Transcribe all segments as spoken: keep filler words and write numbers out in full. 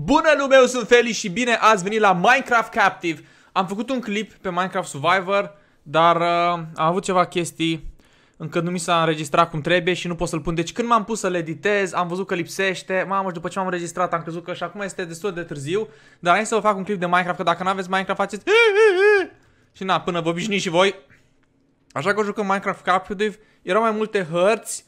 Bună lume, eu sunt Feli și bine ați venit la Minecraft Captive. Am făcut un clip pe Minecraft Survivor, dar uh, am avut ceva chestii, încă nu mi s-a înregistrat cum trebuie și nu pot să-l pun. Deci când m-am pus să-l editez, am văzut că lipsește. Mamă, și după ce m-am înregistrat am crezut că și acum este destul de târziu. Dar hai să vă fac un clip de Minecraft, că dacă n-aveți Minecraft faceți și na, până vă obișnuiți și voi. Așa că jucăm Minecraft Captive. Erau mai multe hărți.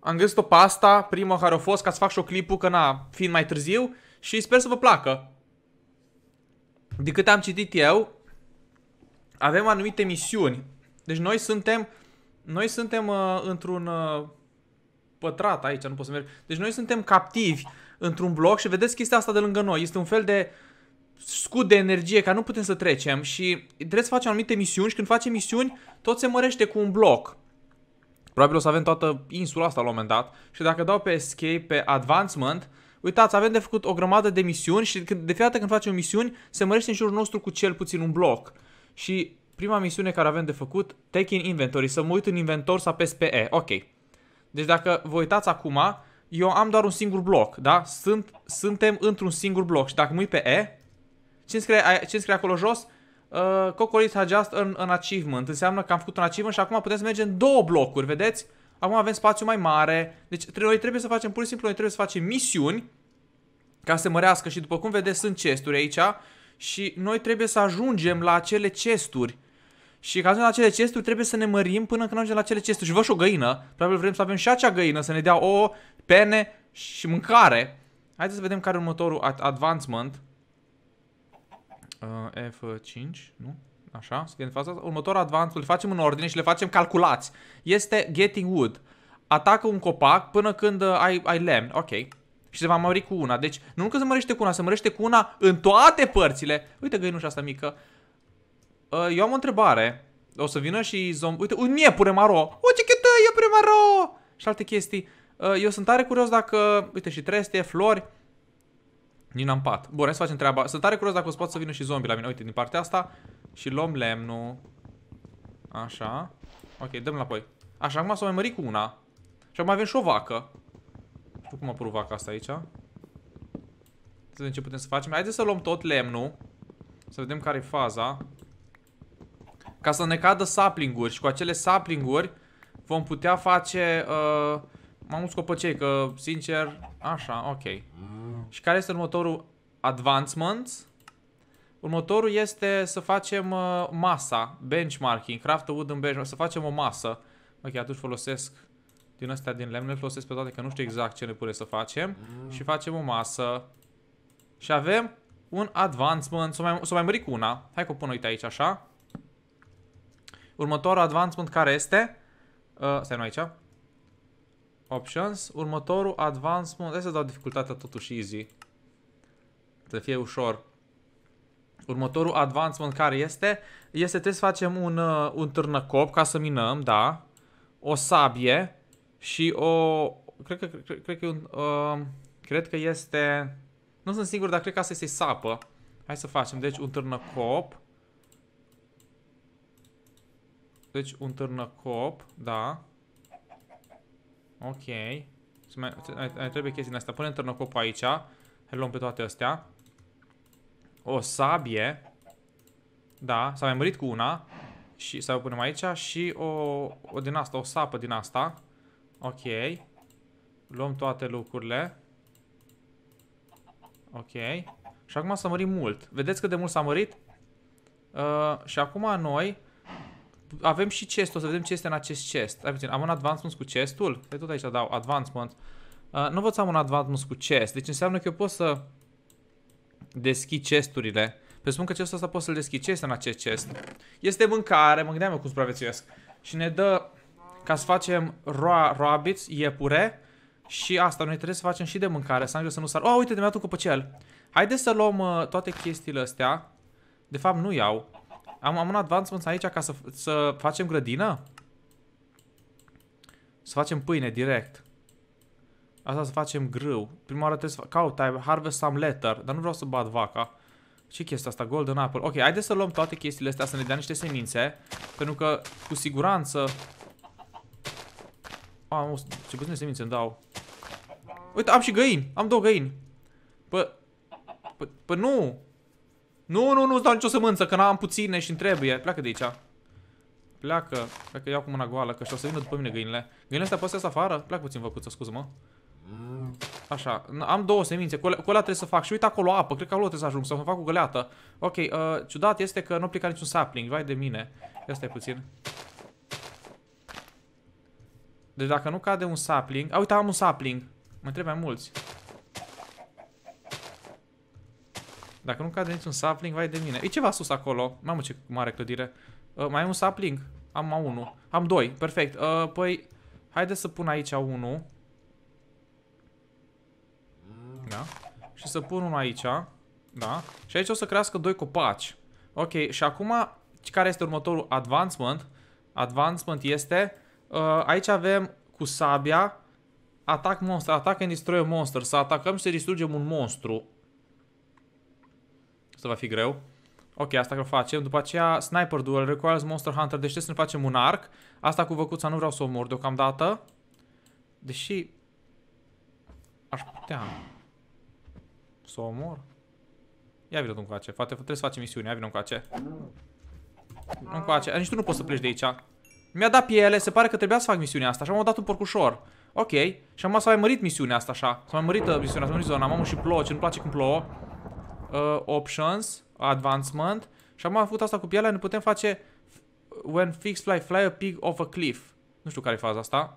Am găsit-o pe asta, prima care a fost, ca să fac și-o clipul, că na, fiind mai târziu. Și sper să vă placă. De cât am citit eu, avem anumite misiuni. Deci noi suntem Noi suntem uh, într-un uh, pătrat aici, nu pot să merg. Deci noi suntem captivi într-un bloc. Și vedeți chestia asta de lângă noi. Este un fel de scut de energie care nu putem să trecem. Și trebuie să facem anumite misiuni. Și când facem misiuni, tot se mărește cu un bloc. Probabil o să avem toată insula asta la un moment dat. Și dacă dau pe escape, pe advancement, uitați, avem de făcut o grămadă de misiuni și de fiecare dată când facem misiuni, se mărește în jurul nostru cu cel puțin un bloc. Și prima misiune care avem de făcut, Taking Inventory, să mă uit în inventor, să apes pe E. Ok. Deci dacă vă uitați acum, eu am doar un singur bloc, da? Sunt, suntem într-un singur bloc și dacă mă uit pe E, ce scrie, ce scrie acolo jos? Uh, Cocolit has just an, an achievement. Înseamnă că am făcut un achievement și acum putem să mergem în două blocuri, vedeți? Acum avem spațiu mai mare. Deci noi trebuie să facem, pur și simplu, noi trebuie să facem misiuni ca să se mărească și după cum vedeți sunt chesturi aici și noi trebuie să ajungem la acele chesturi. Și ca să ajungem la acele chesturi trebuie să ne mărim până când ajungem la acele chesturi. Și văd și o găină, probabil vrem să avem și acea găină, să ne dea ouă, pene și mâncare. Haideți să vedem care e următorul advancement. Uh, F cinci, nu? Așa, scrie în fața asta. Următorul advancement, le facem în ordine și le facem calculați. Este Getting Wood. Atacă un copac până când ai, ai lemn. Ok. Și se va mări cu una. Deci, nu că se mărește cu una, se mărește cu una în toate părțile. Uite găinușa asta mică. Eu am o întrebare. O să vină și zombi. Uite, un iepure maro. O, ce chetă, iepure maro! Și alte chestii. Eu sunt tare curios dacă... Uite, și trestie, flori. Nici n-am pat. Bun, hai să facem treaba. Sunt tare curios dacă o să poată să vină și zombi la mine. Uite, din partea asta. Și luăm lemnul. Așa. Ok, dăm înapoi. Așa, acum s-o mai mări cu una. Și acum avem și o vacă. Nu știu cum a apărut vaca asta aici. Să vedem ce putem să facem. Haideți să luăm tot lemnul. Să vedem care e faza. Ca să ne cadă saplinguri. Și cu acele saplinguri vom putea face uh, mai mulți copăcei. Că sincer, așa, ok. Și care este următorul advancement? Următorul este să facem uh, masa. Benchmarking, craft wood în benchmarking. Să facem o masă. Ok, atunci folosesc din astea din lemn, le folosesc pe toate că nu știu exact ce ne pune să facem. Mm. Și facem o masă. Și avem un advancement. S-o mai, s-o mai mări cu una. Hai că o pun, uite aici, așa. Următorul advancement care este? Uh, stai nu aici. Options. Următorul advancement. Hai să dau dificultatea totuși easy. Să fie ușor. Următorul advancement care este? Este trebuie să facem un, uh, un târnăcop ca să minăm, da. O sabie. Și o... Cred că, cred, cred că, uh, cred că este... Nu sunt sigur, dar cred că asta este sapă. Hai să facem. Deci un târnăcop. Deci un târnăcop. Da. Ok. Mai, mai trebuie chestii din astea. Punem târnăcop aici. Hai luăm pe toate astea. O sabie. Da. S-a mai mărit cu una. Și să o punem aici. Și o, o din asta. O sapă din asta. Ok. Luăm toate lucrurile. Ok. Și acum s-a mărit mult. Vedeți cât de mult s-a mărit? Uh, și acum noi avem și chestul. O să vedem ce este în acest chest. Hai puțin. Am un advancement cu chestul? De tot aici dau advancement. Uh, nu văd să am un advancement cu chest. Deci înseamnă că eu pot să deschid chesturile. Presupun că chestul ăsta pot să-l deschid. Ce este în acest chest? Este mâncare. Mă gândeam eu cum supraviețuiesc. Și ne dă... Ca să facem rabbits, iepure. Și asta, noi trebuie să facem și de mâncare. Să să nu sar. Oh, uite, de mi-a dat un copăcel. Haideți să luăm uh, toate chestiile astea. De fapt, nu iau. Am, am un advancement aici ca să, să facem grădină. Să facem pâine direct. Asta să facem grâu. Prima oară trebuie să caut, I harvest some letter. Dar nu vreau să bat vaca. Ce chestia asta? Golden apple. Ok, haideți să luăm toate chestiile astea, să ne dea niște semințe. Pentru că, cu siguranță... Am, ce puține semințe îmi dau. Uite, am și găini. Am două găini. Bă, Păi nu! Nu, nu, nu-ți dau nicio sămânță, că n-am puține și-mi trebuie. Pleacă de aici. Pleacă. Pleacă, iau cu mâna goală, că și-o să vină după mine găinile. Găinile astea pot să iasă afară? Pleacă puțin, văcuță, scuză-mă. Așa, am două semințe, cu alea trebuie să fac. Și uite acolo apă, cred că acolo trebuie să ajung, sau să fac cu găleată. Ok, uh, ciudat este că nu aplica niciun sapling, vai de mine. Asta e puțin. Deci dacă nu cade un sapling... A, uite, am un sapling. Mă întreb mai mulți. Dacă nu cade niciun sapling, vai de mine. E ceva sus acolo. Mamă, ce mare clădire. Uh, mai e un sapling? Am unul. Am doi, perfect. Uh, păi, haide să pun aici unul. Da? Și să pun unul aici. Da? Și aici o să crească doi copaci. Ok, și acum, care este următorul advancement? Advancement este... Uh, aici avem cu sabia atac monster, atac and destroy monster. Să atacăm și să distrugem un monstru. Asta va fi greu. Ok, asta că facem. După aceea sniper duel requires monster hunter. Deci trebuie să ne facem un arc. Asta cu văcuța nu vreau să o mor deocamdată. Deși aș putea să o mor. Ia vină tu încoace. Poate trebuie să facem misiunea. Ia vină încoace. Încoace. Nici tu nu poți să pleci de aici. Mi-a dat piele, se pare că trebuia să fac misiunea asta, așa m-au dat un porcușor. Ok, și am mai mărit misiunea asta așa. S-a mai mărit misiunea, s-a mai mărit zona, mamă, și plouă, ce nu-mi place când plouă. uh, Options, advancement. Și am avut asta cu pielea, ne putem face When fish fly, fly a pig off a cliff. Nu știu care e faza asta.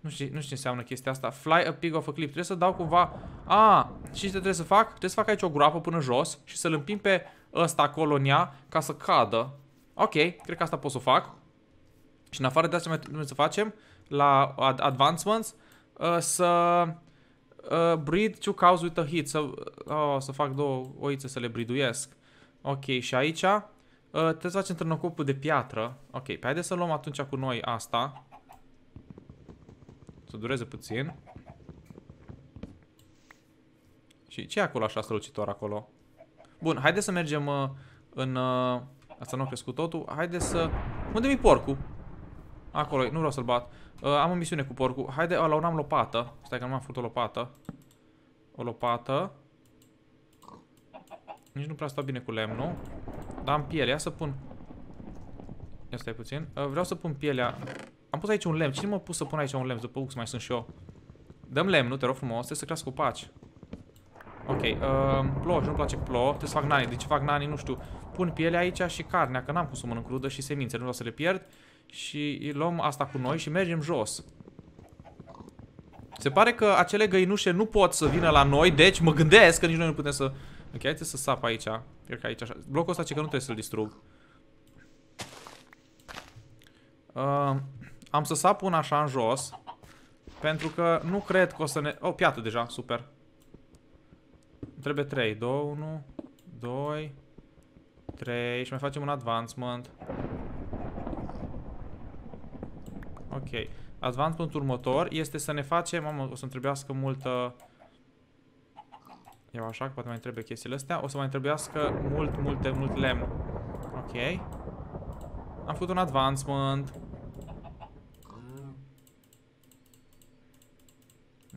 Nu știu, nu știu ce înseamnă chestia asta. Fly a pig off a cliff, trebuie să dau cumva. A, și ce trebuie să fac? Trebuie să fac aici o groapă până jos și să-l împing pe ăsta acolo în ea, ca să cadă. Ok, cred că asta pot să o fac. Și în afară de asta mai trebuie să facem la advancements uh, să uh, breed two cows with a hit, să, oh, să fac două oițe să le briduiesc. Ok, și aici uh, trebuie să facem târnăcopul de piatră. Ok, pe haideți să luăm atunci cu noi asta. Să dureze puțin. Și ce e acolo așa strălucitor acolo? Bun, haideți să mergem uh, în... Uh, asta nu a crescut totul. Haideți să... Unde mi-i porcul? Acolo, nu vreau să-l bat. Uh, am o misiune cu porcul. Haide, ala, n-am lopată. Stai că nu m-am făcut o lopată. O lopată. Nici nu prea stau bine cu lemnul. Dar am pielea, ia să pun. Ia stai puțin. Uh, vreau să pun pielea. Am pus aici un lemn. Cine m-a pus să pun aici un lemn? După ux mai sunt și eu. Dăm lemnul, te rog frumos. Trebuie să crească copaci. Ok, uh, plouă și nu-mi place plouă. Trebuie să fac nani. De ce fac nani? Nu știu. Pun pielea aici și carnea, că n-am cum să mănânc crudă, și semințe, nu vreau să le pierd. Și luăm asta cu noi și mergem jos. Se pare că acele găinușe nu pot să vină la noi, deci mă gândesc că nici noi nu putem să... Ok, hai să sap aici. Cred că aici așa. Blocul ăsta ce că nu trebuie să-l distrug. Uh, am să sap un așa în jos. Pentru că nu cred că o să ne... Oh, piată deja, super. Trebuie trei. doi, unu, doi, trei și mai facem un advancement. Ok, advancement următor este să ne facem, mamă, o să-mi trebuiască multă, eu așa, că poate mai trebuie chestiile astea, o să mai trebuiască mult, multe, mult lemn. Ok, am făcut un advancement.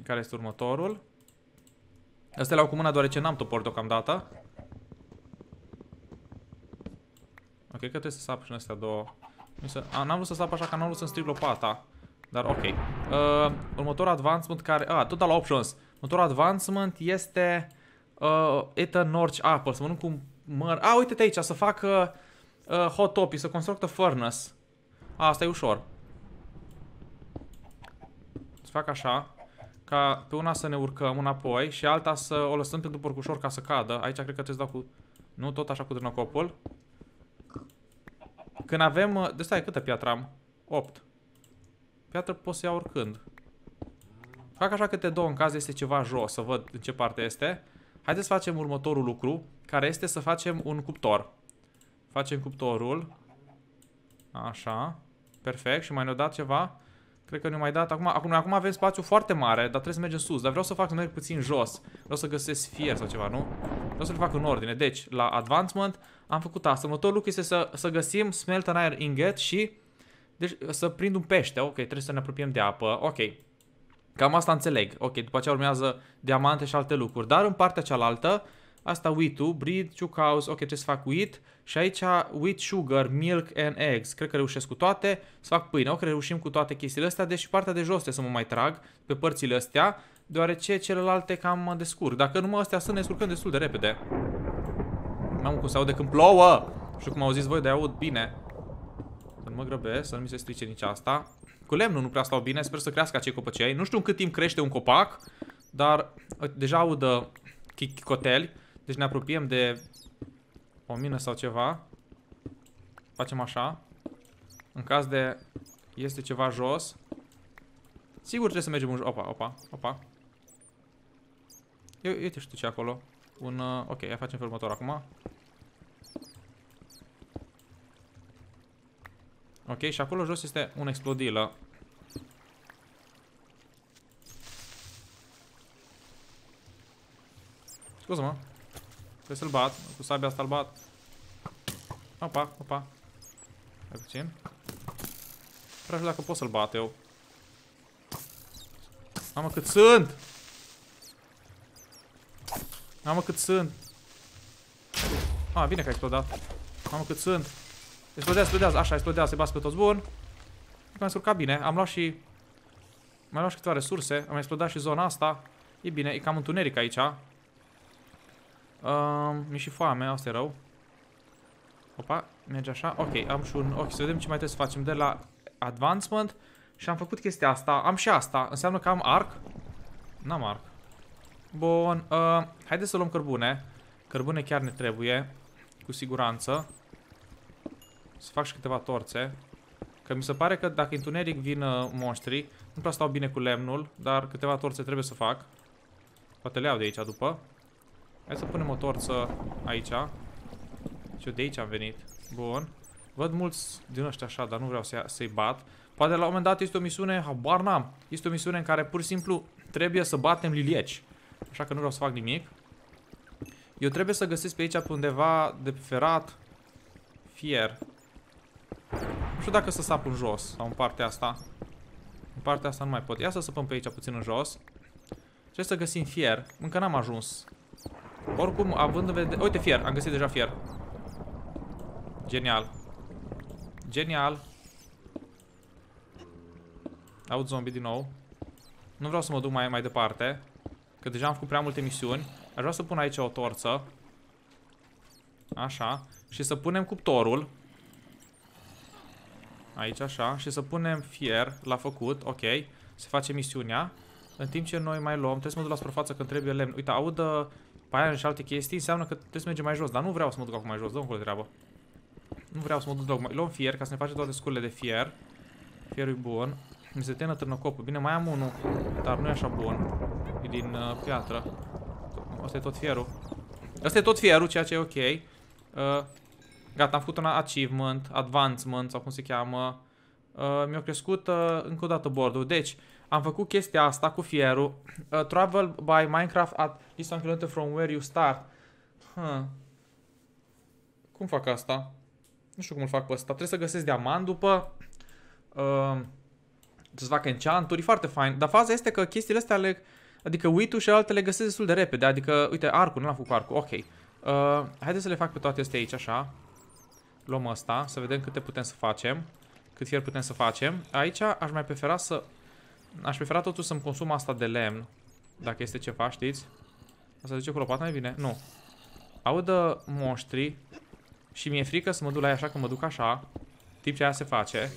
Care este următorul? Astea le-au cu mâna deoarece n-am topor deocamdată. Ok, cred că trebuie să sap și în astea două. N-am vrut să sap așa, că n-am vrut să-mi stric lopata. Dar ok. uh, Următorul advancement care... A, tot la options. Următorul advancement este uh, eat a norci apple. Să mănânc cu măr... A, uite-te aici, să fac uh, hot topic, să construct a furnace. A, asta e ușor. Să fac așa, ca pe una să ne urcăm înapoi și alta să o lăsăm pentru porcușor ca să cadă. Aici cred că trebuie să dau cu... Nu, tot așa cu drănăcopul. Când avem... De stai, câtă piatră am? opt. Piatră pot să iau oricând. Fac așa câte două în caz este ceva jos, să văd în ce parte este. Haideți să facem următorul lucru, care este să facem un cuptor. Facem cuptorul. Așa. Perfect. Și mai ne-a dat ceva. Cred că ne-a mai dat. Acum, acum, acum avem spațiu foarte mare, dar trebuie să mergem sus. Dar vreau să fac să merg puțin jos. Vreau să găsesc fier sau ceva, nu? Vreau să le fac în ordine. Deci, la advancement am făcut asta. Următorul lucru este să, să găsim smelt an iron ingot și deci, să prind un pește. Ok, trebuie să ne apropiem de apă. Ok. Cam asta înțeleg. Ok, după aceea urmează diamante și alte lucruri. Dar în partea cealaltă Asta wheat-ul, breed two cows, ok, trebuie să fac wheat. Și aici wheat, sugar, milk and eggs. Cred că reușesc cu toate. Să fac pâine, ok, reușim cu toate chestiile astea. Deși partea de jos să mă mai trag pe părțile astea, deoarece celelalte cam descurc. Dacă numai astea sunt, ne descurcăm destul de repede. Mamă, cum se aude când plouă! Nu știu cum au zis voi, dar aud bine. Să nu mă grăbesc, să nu mi se strice nici asta. Cu lemnul nu prea stau bine, sper să crească acei copăcei. Nu știu în cât timp crește un copac, dar deja aud chicoteli. Deci ne apropiem de o mină sau ceva. Facem așa. În caz de este ceva jos, sigur trebuie să mergem în jos. Opa, opa, opa. Eu, eu te știu ce acolo. Un, uh, ok, ia facem felul următor acum. Ok, și acolo jos este un explodilă. Scuze-mă. Trebuie să-l bat. Cu sabia asta-l bat. Opa, opa. Mai puțin. Vreau dacă pot să-l bat eu. Mamă, cât sunt! Mamă, cât sunt! A, bine că a explodat. Mamă, cât sunt! Explodează, explodează, așa, explodează, se bați pe toți, bun. M-am surcat bine, am luat și... Mai luat și câteva resurse, am explodat și zona asta. E bine, e cam întuneric aici. Um, mi-e și foame, asta e rău. Opa, merge așa, ok, am și un... Ok, să vedem ce mai trebuie să facem de la advancement. Și am făcut chestia asta, am și asta, înseamnă că am arc? N-am arc. Bun, uh, haideți să luăm cărbune. Cărbune chiar ne trebuie, cu siguranță. Să fac și câteva torțe. Că mi se pare că dacă întuneric vin uh, monștri. Nu prea stau bine cu lemnul, dar câteva torțe trebuie să fac. Poate le iau de aici după. Hai să punem o torță aici. Și eu de aici am venit. Bun. Văd mulți din ăștia așa, dar nu vreau să-i bat. Poate la un moment dat este o misiune, habar n-am. Este o misiune în care pur și simplu trebuie să batem lilieci. Așa că nu vreau să fac nimic. Eu trebuie să găsesc pe aici pe undeva de ferat fier. Nu știu dacă să sap în jos sau în partea asta. În partea asta nu mai pot. Ia să săpăm pe aici puțin în jos. Trebuie să găsim fier. Încă n-am ajuns. Oricum, având în vedere... Uite, fier. Am găsit deja fier. Genial. Genial. Aud zombie din nou. Nu vreau să mă duc mai, mai departe. Că deja am făcut prea multe misiuni. Aș vrea să pun aici o torță. Așa. Și să punem cuptorul. Aici, așa. Și să punem fier. L-a făcut. Ok. Se face misiunea. În timp ce noi mai luăm... Trebuie să mă duc la suprafață când trebuie lemn. Uite, aud paian și alte chestii. Înseamnă că trebuie să mergem mai jos. Dar nu vreau să mă duc acum mai jos. Dă-mi acolo treabă. Nu vreau să mă duc acum. Luăm fier ca să ne facem toate scurile de fier. Fierul e bun. Mi se termină târnăcopul. Bine, mai am unul. Dar nu e așa bun. E din uh, piatră. Asta e tot fierul. Asta e tot fierul, ceea ce e ok. Uh, gata, am făcut un achievement, advancement sau cum se cheamă. Uh, Mi-a crescut uh, încă o dată board-ul. Deci, am făcut chestia asta cu fierul. Uh, travel by Minecraft at least one kilometer from where you start. Huh. Cum fac asta? Nu știu cum îl fac pe asta. Trebuie să găsesc diamant după. Uh, Să-ți fac enchant-uri, foarte fain. Dar faza este că chestiile astea le... Adică wheat-ul și alte le găsesc destul de repede. Adică, uite, arcul, nu l-am făcut cu arcul, ok. uh, Haideți să le fac pe toate astea aici, așa. Luăm asta, să vedem câte putem să facem. Cât fier putem să facem. Aici aș mai prefera să... Aș prefera totuși să-mi consum asta de lemn. Dacă este ceva, știți? Asta duce cu lopata mai bine? Nu. Audă monștri. Și mi-e frică să mă duc la ea, așa că mă duc așa. Tip ce aia se face.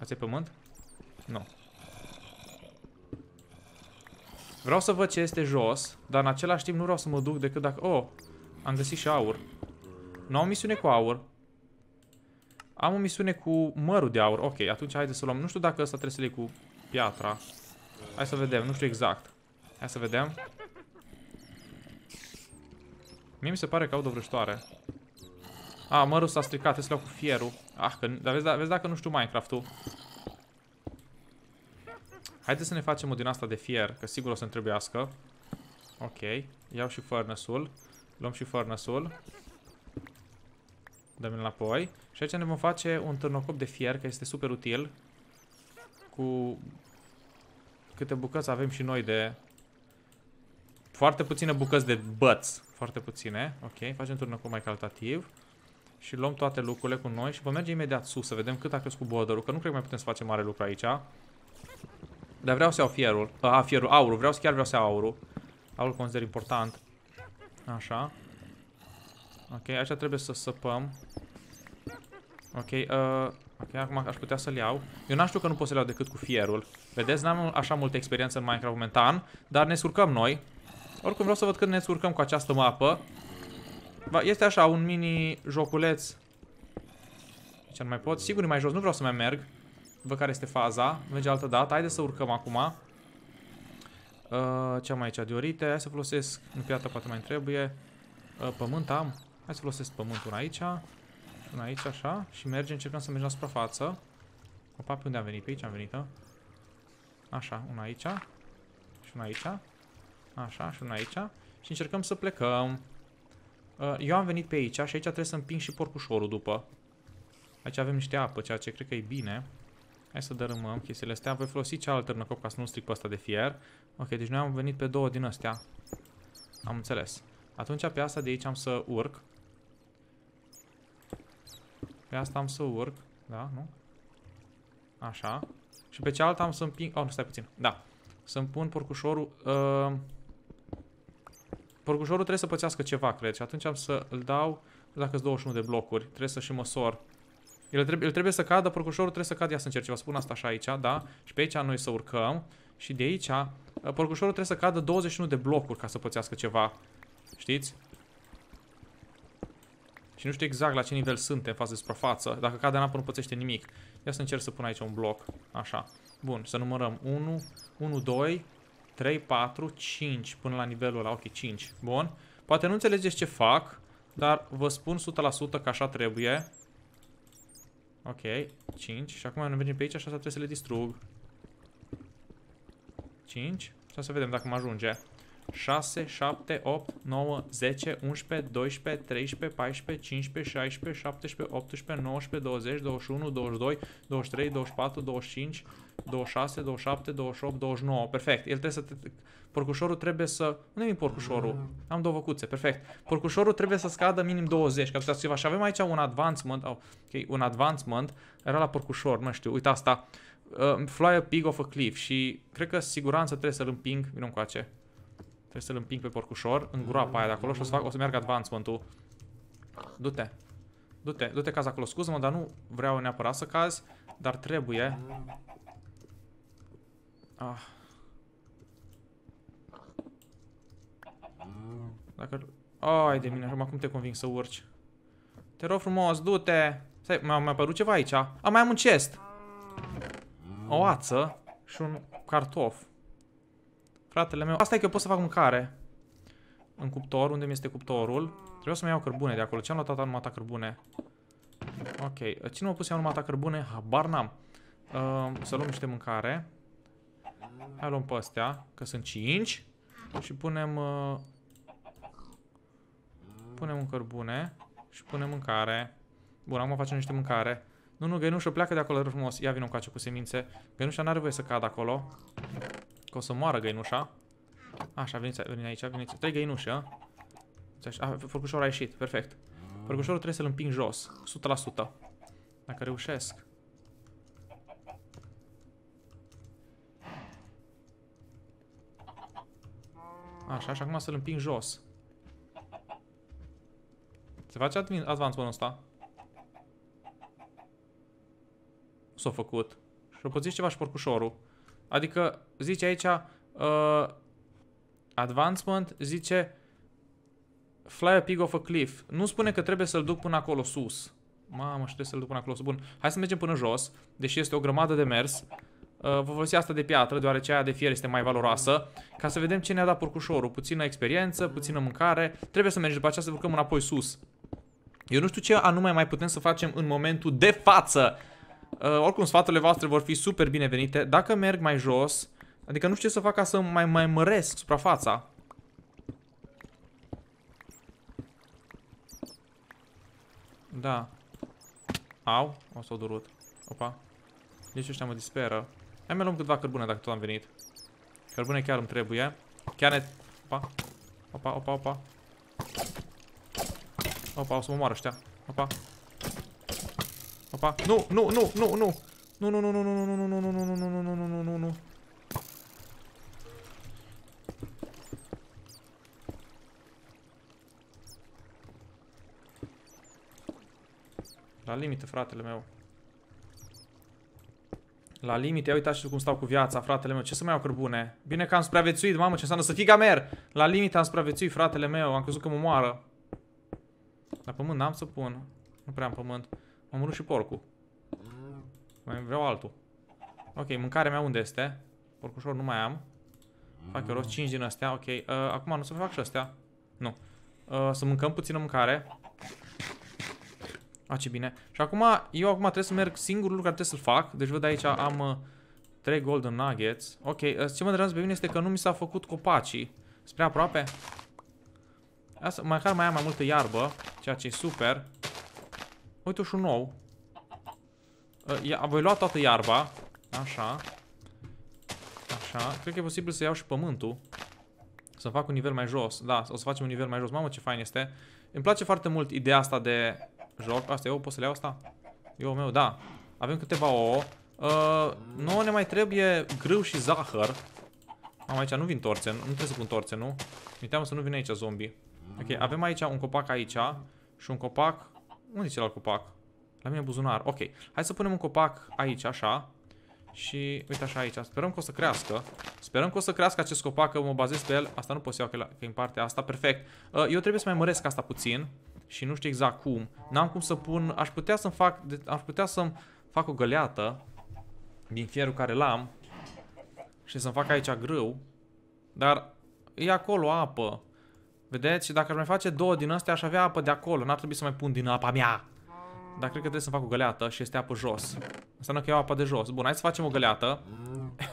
Ați e pământ? Nu. Vreau să văd ce este jos, dar în același timp nu vreau să mă duc decât dacă... Oh, am găsit și aur. Nu am o misiune cu aur. Am o misiune cu mărul de aur. Ok, atunci haide să luăm. Nu știu dacă ăsta trebuie să le cu piatra. Hai să vedem, nu știu exact. Hai să vedem. Mie mi se pare că aud o vrăjitoare. A, mărul s-a stricat, trebuie să le iau cu fierul. Ah, că, dar vezi, da, vezi dacă nu știu Minecraft-ul. Haideți să ne facem o din asta de fier, că sigur o să-mi trebuiască. Ok, iau și furnace-ul. Luăm și furnace-ul. Dăm-l înapoi. Și aici ne vom face un târnocop de fier, că este super util. Cu câte bucăți avem și noi de... Foarte puține bucăți de băți. Foarte puține. Ok, facem turnă cu mai calitativ. Și luăm toate lucrurile cu noi și vom merge imediat sus să vedem cât a crescut borderul, că nu cred că mai putem să facem mare lucru aici. Dar vreau să iau fierul, a, fierul, aurul, vreau, chiar vreau să iau aurul. Aurul consider important. Așa. Ok, aici trebuie să săpăm. Ok, uh, okay acum aș putea să-l iau. Eu n-aș știu că nu pot să-l iau decât cu fierul. Vedeți, n-am așa multă experiență în Minecraft momentan, dar ne surcăm noi. Oricum vreau să văd cât ne surcăm cu această mapă. Este așa, un mini joculeț. Ce nu mai pot? Sigur e mai jos, nu vreau să mai merg. Văd care este faza, merge altă dată. Haideți să urcăm acum. uh, Ce am aici? Diorite. Hai să folosesc, nu piată poate mai trebuie. uh, Pământ am. Hai să folosesc pământul aici. Una aici, așa. Și merge, încercăm să mergem la suprafață. Opa, pe unde am venit? Pe aici am venit. A? Așa, una aici. Și una aici. Așa, și una aici. Și încercăm să plecăm. Eu am venit pe aici și aici trebuie să împing și porcușorul după. Aici avem niște apă, ceea ce cred că e bine. Hai să dărâmăm chestiile astea. Voi folosi cealaltă târnăcop ca să nu stric pe ăsta de fier. Ok, deci noi am venit pe două din astea. Am înțeles. Atunci pe asta de aici am să urc. Pe asta am să urc. Da, nu? Așa. Și pe cealaltă am să împing... Oh, nu, stai puțin. Da. Să-mi pun porcușorul... Uh... Porcușorul trebuie să pățească ceva, cred. Și atunci am să îl dau, dacă sunt douăzeci și unu de blocuri, trebuie să și măsor. El trebuie, el trebuie să cadă, porcușorul trebuie să cadă. Ia să încerc ceva, spun asta așa aici, da? Și pe aici noi să urcăm. Și de aici, porcușorul trebuie să cadă douăzeci și unu de blocuri ca să pățească ceva. Știți? Și nu știu exact la ce nivel sunt în fază de suprafață. Dacă cade în apă, nu pățește nimic. Ia să încerc să pun aici un bloc. Așa. Bun, să numărăm unu, unu, doi, trei, patru, cinci până la nivelul ăla, ok, cinci. Bun. Poate nu înțelegeți ce fac, dar vă spun o sută la sută că așa trebuie. Ok, cinci. Și acum noi mergem pe aici și asta trebuie să le distrug. cinci. Și să vedem dacă mă ajunge. șase, șapte, opt, nouă, zece, unsprezece, doisprezece, treisprezece, paisprezece, cincisprezece, șaisprezece, șaptesprezece, optsprezece, nouăsprezece, douăzeci, douăzeci și unu, douăzeci și doi, douăzeci și trei, douăzeci și patru, douăzeci și cinci, douăzeci și șase, douăzeci și șapte, douăzeci și opt, douăzeci și nouă. Perfect. El trebuie să... Te... Porcușorul trebuie să... Nu-i porcușorul. Am două văcuțe. Perfect. Porcușorul trebuie să scadă minim douăzeci. Că puteți să ceva. Și avem aici un advancement. Oh, ok, un advancement. Era la porcușor, nu știu. Uite asta. Uh, fly a pig off a cliff. Și cred că siguranță trebuie să-l împing. Vino încoace. Trebuie să-l împing pe porcușor în groapa aia de acolo și o să, fac, o să meargă advancement-ul. Du-te. Du-te, du-te, caz acolo. Scuză-mă, dar nu vreau neapărat să cazi, dar trebuie. Ah. Dacă... Ai de mine, acum cum te conving să urci? Te rog frumos, du-te. Stai, mi-a apărut ceva aici. A, mai am un chest. O ață și un cartof. Fratele meu, asta e că eu pot să fac mâncare. În cuptor, unde mi este cuptorul? Trebuie să-mi iau cărbune de acolo. Ce-am luat tata, numai ta cărbune? Ok, cine m-a pus iau numai ta cărbune? Habar n-am. uh, Să luăm niște mâncare. Hai luăm pe astea, că sunt cinci. Și punem uh, punem un cărbune. Și punem mâncare. Bun, acum facem niște mâncare. Nu, nu, găinușă, pleacă de acolo frumos. Ia vină încoace cu semințe. Găinușa n-are voie să cadă acolo, că o să moară găinușa. Așa, veniți, veniți aici, veniți. Trei găinuși, a? A, porcușorul a ieșit, perfect. Porcușorul trebuie să-l împing jos, o sută la sută. Dacă reușesc. Așa, și acum să-l împing jos. Se face advancement-ul ăsta? S-a făcut. Și-o poziți ceva și porcușorul. Adică zice aici uh, advancement, zice fly a pig off a cliff. Nu spune că trebuie să-l duc până acolo sus. Mamă, și trebuie să-l duc până acolo sus. Bun, hai să mergem până jos, deși este o grămadă de mers. uh, Vă folosi asta de piatră, deoarece aia de fier este mai valoroasă. Ca să vedem ce ne-a dat porcușorul. Puțină experiență, puțină mâncare. Trebuie să mergem după aceea să urcăm înapoi sus. Eu nu știu ce anume mai putem să facem în momentul de față. Uh, oricum, sfaturile voastre vor fi super binevenite. Dacă merg mai jos, adică nu știu ce să fac ca să mai, mai măresc suprafața. Da. Au, o s-o durut. Opa. Deci ăștia mă disperă. Hai mai luăm câteva cărbune dacă tot am venit. Cărbune chiar îmi trebuie. Chiar ne... Opa. Opa, opa, opa. Opa, o să mă moară ăștia. Opa. Opa. Nu, nu, nu, nu, nu. Nu, nu, nu, nu, nu, nu, nu, nu, nu, nu, nu, nu, nu, nu, nu. La limite, fratele meu. La limite, ia uitați cum stau cu viața, fratele meu. Ce să mai iau cărbune? Bine că am supraviețuit, mamă, ce înseamnă să fii gamer. La limite am supraviețuit, fratele meu. Am crezut că mă moară. Dar pământ n-am să pun. Nu prea am pământ. M-am murit și porcul. Mai vreau altul. Ok, mâncarea mea unde este? Porcușor nu mai am. Fac eu rost cinci din astea, ok. uh, Acum nu să fac și astea. Nu. uh, Să mâncăm puțină mâncare. A, ce bine. Și acum, eu acum trebuie să merg, singurul lucru care trebuie să-l fac. Deci văd aici am uh, trei golden nuggets. Ok, uh, ce mă deranjează pe mine este că nu mi s-a făcut copacii. Spre aproape. Asta, măcar mai am mai multă iarbă. Ceea ce e super. Uite și un ou. uh, Voi lua toată iarba. Așa. Așa, cred că e posibil să iau și pământul. Să fac un nivel mai jos. Da, o să facem un nivel mai jos, mamă ce fain este. Îmi place foarte mult ideea asta de joc. Asta e ou, pot să le iau asta? E ou meu, da. Avem câteva ouă. uh, Nouă ne mai trebuie grâu și zahăr. Am aici, nu vin torțe, nu trebuie să pun torțe, nu? Mi-e teamă să nu vină aici zombie. Ok, avem aici un copac aici. Și un copac, unde e celălalt copac? La mine buzunar, ok. Hai să punem un copac aici, așa. Și uite așa aici, sperăm că o să crească. Sperăm că o să crească acest copac, că mă bazez pe el. Asta nu pot să iau, că e în partea asta, perfect. uh, Eu trebuie să mai măresc asta puțin. Și nu știu exact cum. N-am cum să pun. Aș putea să-mi fac, aș putea să-mi fac o găleată din fierul care l-am și să-mi fac aici grâu. Dar e acolo apă. Vedeți? Și dacă ar mai face două din astea, aș avea apă de acolo. N-ar trebui să mai pun din apa mea. Dar cred că trebuie să-mi fac o găleată și este apă jos. Înseamnă că iau apa de jos. Bun, hai să facem o găleată.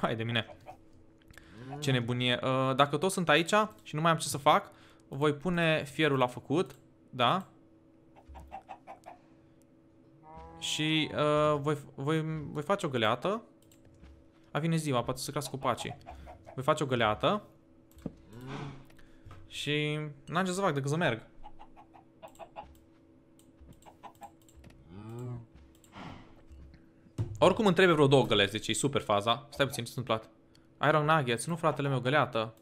Hai de mine. Ce nebunie. Dacă toți sunt aici și nu mai am ce să fac, voi pune fierul la făcut. Da. Și uh, voi, voi, voi face o găleată. A, vine ziua, poate să crească copacii. Voi face o găleată. Și n-am ce să fac decât să merg. Oricum îmi trebuie vreo două găleți, deci e super faza. Stai puțin, ce s-a întâmplat? Iron nuggets, nu fratele meu, găleată.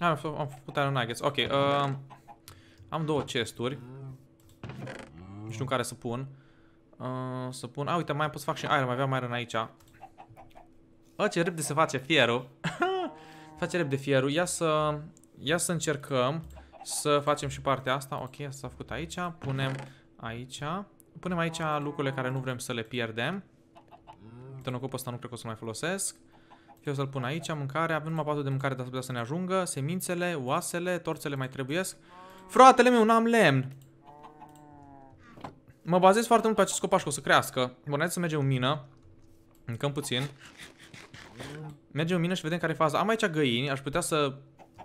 Am făcut, am făcut iron nuggets. Ok, uh, am două chesturi. Nu știu în care să pun. uh, Să pun, a uite, mai pot să fac și iron, mai aveam iron aici. A, ce repede se face fierul. Face repede fierul. Ia să, ia să încercăm să facem și partea asta. Ok, asta s-a făcut aici. Punem aici. Punem aici lucrurile care nu vrem să le pierdem. Tenocopul ăsta nu cred că o să mai folosesc. Eu să-l pun aici, mâncare, avem numai patru de mâncare, dar să putea să ne ajungă. Semințele, oasele, torțele mai trebuiesc. Fratele meu, n-am lemn! Mă bazez foarte mult pe acest copaș că o să crească. Bun, hai să mergem în mină. Mâncăm puțin. Mergem în mină și vedem care e faza. Am aici găini, aș putea să...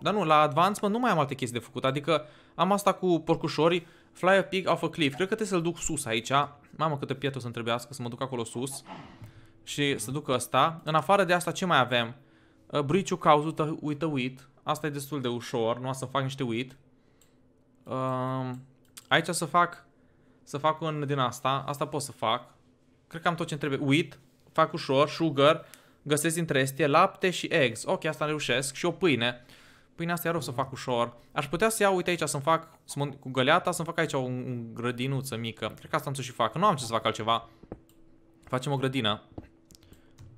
Dar nu, la advancement nu mai am alte chestii de făcut. Adică am asta cu porcușorii. Fly a pig off a cliff. Cred că trebuie să-l duc sus aici. Mamă, câtă pietre o să-mi trebuiască să mă duc acolo sus. Și să duc ăsta. În afară de asta ce mai avem? Uh, Breed two cows with a wheat. Asta e destul de ușor. Nu o să fac niște wheat. uh, Aici să fac, să fac un din asta. Asta pot să fac. Cred că am tot ce trebuie. Wheat, fac ușor, sugar. Găsesc din trestie, lapte și eggs. Ok, asta reușesc. Și o pâine. Pâinea asta iar o să fac ușor. Aș putea să iau, uite aici, să-mi fac să mă, cu găleata, să-mi fac aici o un grădinuță mică. Cred că asta am să și fac. Nu am ce să fac altceva. Facem o grădină.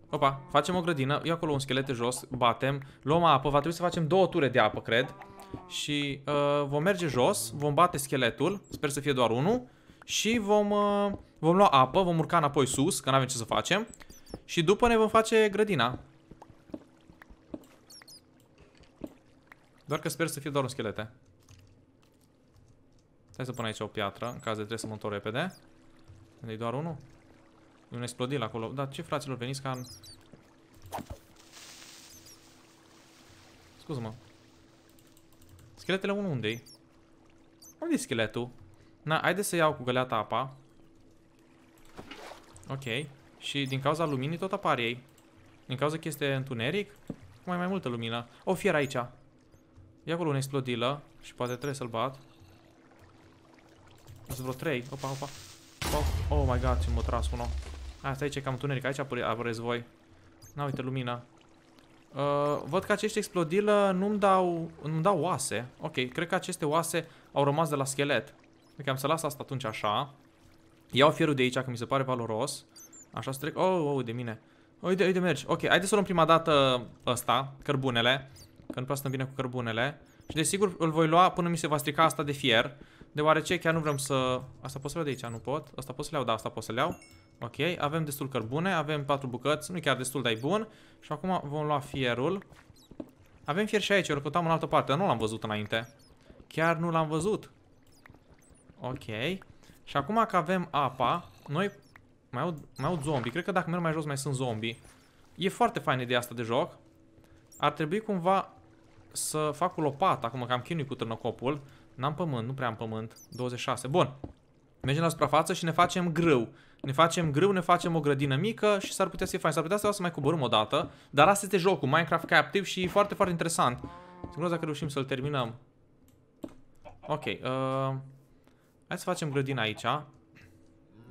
Opa, facem o grădină, ia acolo un schelet jos, batem, luăm apă, va trebui să facem două ture de apă, cred. Și uh, vom merge jos, vom bate scheletul, sper să fie doar unul. Și vom, uh, vom lua apă, vom urca înapoi sus, că n-avem ce să facem. Și după ne vom face grădina. Doar că sper să fie doar un schelete. Hai să pun aici o piatră, în caz de trebuie să mă întorc repede. E doar unul? E un explodil acolo. Dar ce, fraților, veniți ca în... Scuze-mă. Scheletele unul unde-i? Unde-i scheletul? Na, haide să iau cu găleata apa. Ok. Și din cauza luminii tot apar ei. Din cauza că este întuneric, mai mai multă lumină. O, fier aici. E acolo un explodilă și poate trebuie să-l bat. Sunt vreo trei. Opa, opa. Oh, oh my god, ce m-a tras unul. Asta aici e cam întuneric, aici apăreți voi. Na, uite lumina. Uh, văd că acești explodilă nu-mi dau, nu-mi dau oase. Ok, cred că aceste oase au rămas de la schelet. Deci am să las asta atunci așa. Iau fierul de aici, că mi se pare valoros. Așa să trec. Oh, oh, de mine. Uite, uite, mergi. Ok, haideți să luăm prima dată ăsta, cărbunele. Că nu prea stăm bine cu cărbunele. Și desigur îl voi lua până mi se va strica asta de fier. Deoarece chiar nu vrem să... Asta pot să le iau de aici, nu pot. Asta pot să le iau, da, asta pot să le iau. Ok, avem destul cărbune, avem patru bucăți. Nu-i chiar destul, dar e bun. Și acum vom lua fierul. Avem fier și aici, îl căutam în altă parte. Nu l-am văzut înainte. Chiar nu l-am văzut. Ok. Și acum că avem apa, noi... Mai aud, mai aud zombie. Cred că dacă merg mai jos mai sunt zombie. E foarte faină ideea asta de joc. Ar trebui cumva să fac cu lopata, acum că am chinui cu târnăcopul. N-am pământ, nu prea am pământ. douăzeci și șase. Bun. Mergem la suprafață și ne facem grâu. Ne facem grâu, ne facem o grădină mică și s-ar putea să fie fain. S-ar putea să o să mai coborâm o dată. Dar asta este jocul, Minecraft Captive și e foarte, foarte interesant. Sigur dacă reușim să-l terminăm. Ok. Uh, hai să facem grădina aici.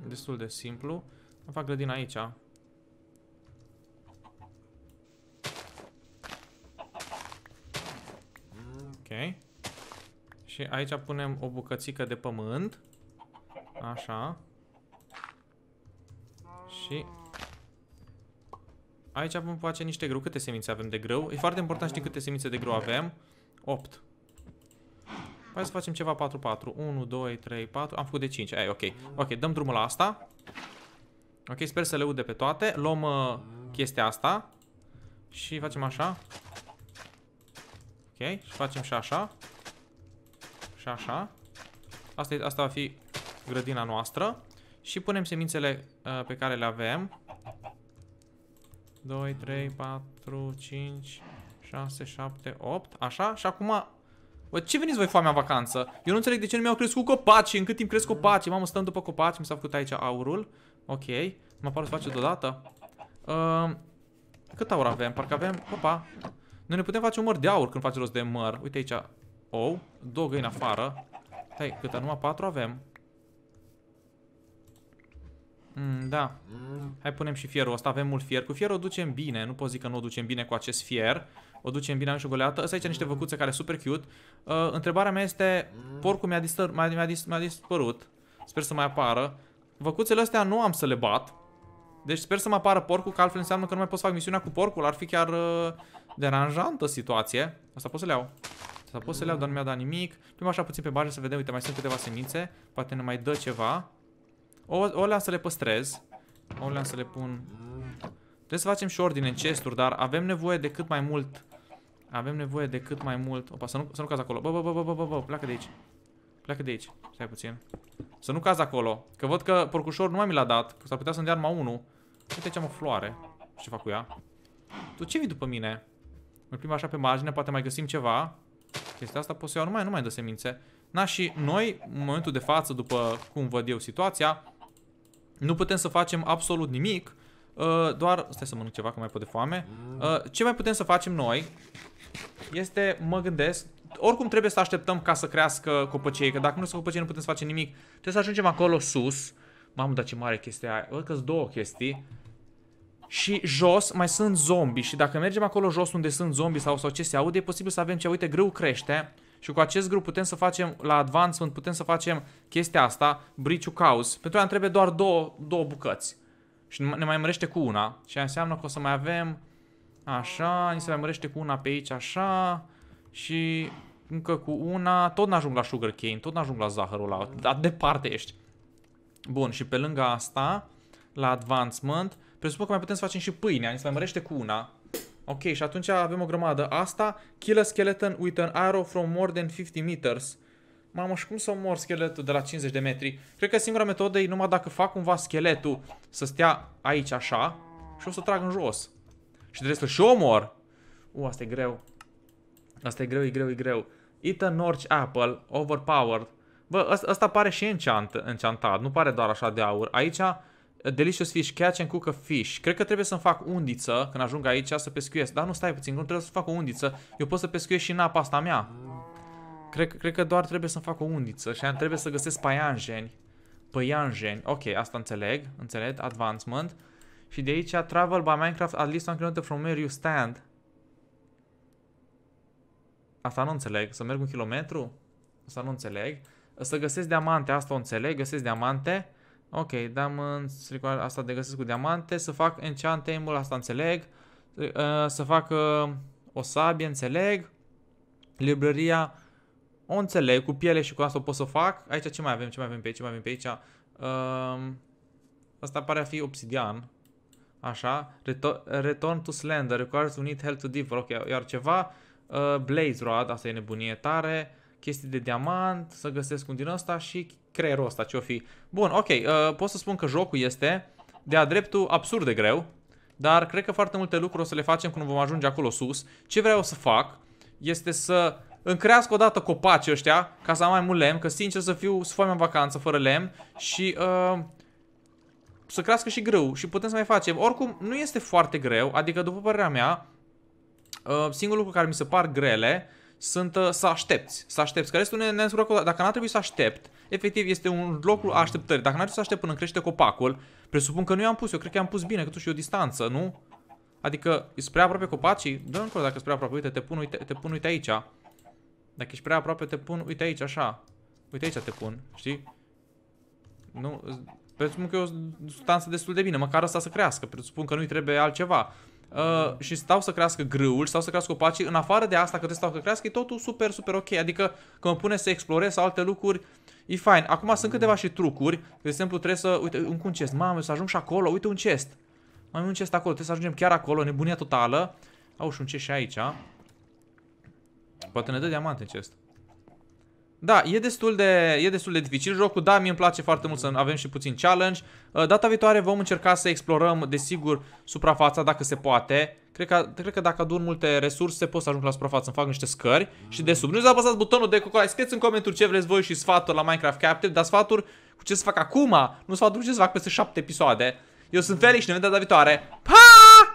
Destul de simplu. Îmi fac grădina aici. Ok. Și aici punem o bucățică de pământ. Așa. Și aici vom face niște grâu. Câte semințe avem de grâu? E foarte important știi câte semințe de grâu avem. opt. Hai să facem ceva patru patru. unu, doi, trei, patru. Am făcut de cinci. Ei, ok. Ok, dăm drumul la asta. Ok, sper să le ud de pe toate. Luăm uh, chestia asta. Și facem așa. Ok, și facem și așa. Și așa. Asta, asta va fi grădina noastră. Și punem semințele uh, pe care le avem. doi, trei, patru, cinci, șase, șapte, opt. Așa. Și acum... Ce veniți voi foamea în vacanță? Eu nu înțeleg de ce nu mi-au crescut copacii. În cât timp cresc copacii? Mamă, stăm după copaci. Mi s-a făcut aici aurul. Ok. Mă pare să face deodată. Uh, cât aur avem? Parcă avem... Opa. Noi ne putem face un măr de aur când face rost de măr. Uite aici. Ou. Două găini afară. Stai, câte? Numai patru avem. Mm, da. Hai punem și fierul ăsta. Avem mult fier. Cu fierul o ducem bine. Nu pot zic că nu o ducem bine cu acest fier. O ducem bine, am și o goleată. Asta aici niște văcuțe care sunt super cute. Uh, întrebarea mea este... Porcul mi-a distăr... mi-a dis... mi-a dispărut. Sper să mai apară. Văcuțele astea nu am să le bat. Deci sper să mă apară porcul, că altfel înseamnă că nu mai pot să fac misiunea cu porcul. Ar fi chiar uh, deranjantă situație. Asta pot să le iau. Asta pot să le iau, dar nu mi-a dat nimic. Primă așa puțin pe bajă să vedem. Uite, mai sunt câteva semințe. Poate ne mai dă ceva. O, o le-am să le păstrez. O le-am să le pun... Trebuie să facem și ordine în chesturi, dar avem nevoie de cât mai mult... Avem nevoie de cât mai mult... Opa, să nu, să nu cazi acolo. Bă, bă, bă, bă, bă, bă, pleacă de aici. Pleacă de aici. Stai puțin. Să nu cazi acolo. Că văd că porcușor nu mai mi l-a dat. Că s-ar putea să-mi dea numai unul. Uite ce am o floare. Și ce fac cu ea? Tu ce vii după mine? Mă plimb așa pe margine, poate mai găsim ceva. Chestia asta pot să iau, nu mai, nu mai dă semințe. Na, și noi, în momentul de față, după cum văd eu situația, nu putem să facem absolut nimic. Uh, doar, stai să mănânc ceva că mai pot de foame. uh, Ce mai putem să facem noi este, mă gândesc, oricum trebuie să așteptăm ca să crească copăcei. Că dacă nu sunt copăcei nu putem să facem nimic. Trebuie să ajungem acolo sus. Mamă, dar ce mare chestia aia. Văd că-s două chestii. Și jos mai sunt zombi. Și dacă mergem acolo jos unde sunt zombi sau, sau ce se aude, e posibil să avem ce, uite, grâu crește. Și cu acest grâu putem să facem, la advancement, putem să facem chestia asta, Breed two cows. Pentru aia îmi trebuie doar două, două bucăți. Și ne mai mărește cu una. Și înseamnă că o să mai avem. Așa, ni se mai mărește cu una pe aici. Așa. Și încă cu una. Tot n-ajung la sugar cane. Tot n-ajung la zahărul ăla. Dar departe ești. Bun, și pe lângă asta, la advancement, presupun că mai putem să facem și pâinea. Ni se mai mărește cu una. Ok, și atunci avem o grămadă. Asta, kill a skeleton with an arrow from more than fifty meters. Mamă, și cum să omor scheletul de la cincizeci de metri? Cred că singura metodă e numai dacă fac cumva scheletul să stea aici așa și o să trag în jos. Și trebuie să-l și omor. U, asta e greu. Asta e greu, e greu, e greu. Eat an orange apple, overpowered. Bă, asta pare și enchant, enchantat, nu pare doar așa de aur. Aici Delicious fish, catch and cook a fish. Cred că trebuie să-mi fac undiță când ajung aici să pescuiesc. Dar nu, stai puțin, nu trebuie să fac o undiță. Eu pot să pescuiesc și în apa asta mea. Cred, cred că doar trebuie să-mi fac o undiță și aia trebuie să găsesc paianjeni. Paianjeni, ok, asta înțeleg. Înțeleg, advancement. Și de aici, travel by Minecraft at least one kilometer from where you stand. Asta nu înțeleg, să merg un kilometru? Asta nu înțeleg. Să găsesc diamante, asta o înțeleg, găsesc diamante. Ok, diamonds, asta de găsesc cu diamante. Să fac enchantable, asta înțeleg. Să fac o sabie, înțeleg. Librăria, o înțeleg, cu piele și cu asta o pot să fac. Aici ce mai avem, ce mai avem pe aici, ce mai avem pe aici. Asta pare a fi obsidian. Așa, return to slender, requires you need help to deeper. Ok, iar ceva. Blaze rod, asta e nebunie tare. Chestii de diamant, să găsesc un din ăsta și creierul ăsta, ce-o fi. Bun, ok, uh, pot să spun că jocul este de-a dreptul absurd de greu, dar cred că foarte multe lucruri o să le facem când vom ajunge acolo sus. Ce vreau să fac este să îmi crească odată copaci ăștia, ca să am mai mult lemn, că sincer să fiu sfoamea în vacanță fără lemn și uh, să crească și grâu și putem să mai facem. Oricum, nu este foarte greu, adică după părerea mea, uh, singurul lucru care mi se par grele sunt uh, să aștepți, să aștepți, că restul ne, ne că dacă n-ar trebui să aștept, efectiv este un locul așteptării, dacă n-ar trebui să aștept până crește copacul, presupun că nu i-am pus, eu cred că i-am pus bine, că tu și o distanță, nu? Adică, e prea aproape copacii? Dă încă dacă e prea aproape, uite, te pun, uite, te pun, uite aici. Dacă ești prea aproape, te pun, uite aici, așa. Uite aici te pun, știi? Nu, presupun că e o distanță destul de bine, măcar asta să crească, presupun că nu-i trebuie altceva. Uh, și stau să crească grâul, stau să crească copacii. În afară de asta că trebuie să stau să crească, e totul super, super ok. Adică când mă pune să explorez sau alte lucruri, e fain. Acum sunt câteva și trucuri. De exemplu, trebuie să, uite, încă un chest. Mamă, să ajung și acolo, uite un chest. Mai e un chest acolo, trebuie să ajungem chiar acolo, nebunia totală. Au și un chest și aici. Poate ne dă diamante în chest. Da, e destul, de, e destul de dificil jocul, da, mie îmi place foarte mult să avem și puțin challenge. Data viitoare vom încerca să explorăm, desigur, suprafața dacă se poate. Cred că, cred că dacă adun multe resurse pot să ajung la suprafață, îmi fac niște scări. Și de sub, nu uitați să apăsați butonul de cocoa, scrieți în comentarii ce vreți voi și sfaturi la Minecraft Captive. Dar sfaturi cu ce să fac acum, nu sfaturi cu ce să fac peste șapte episoade. Eu sunt Felix și ne vedem data viitoare. Pa!